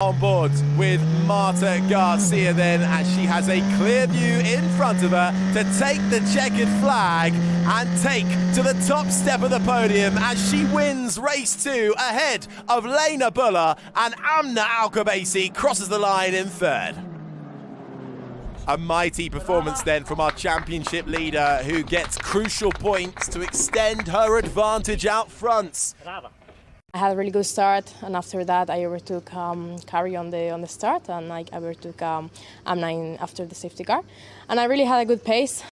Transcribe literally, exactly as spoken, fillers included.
On board with Marta Garcia then, as she has a clear view in front of her to take the checkered flag and take to the top step of the podium as she wins race two ahead of Lena Buller, and Amna Alkabasi crosses the line in third. A mighty performance then from our championship leader, who gets crucial points to extend her advantage out front. I had a really good start, and after that I overtook um, Carrie on the on the start, and I overtook um, Amna after the safety car. And I really had a good pace.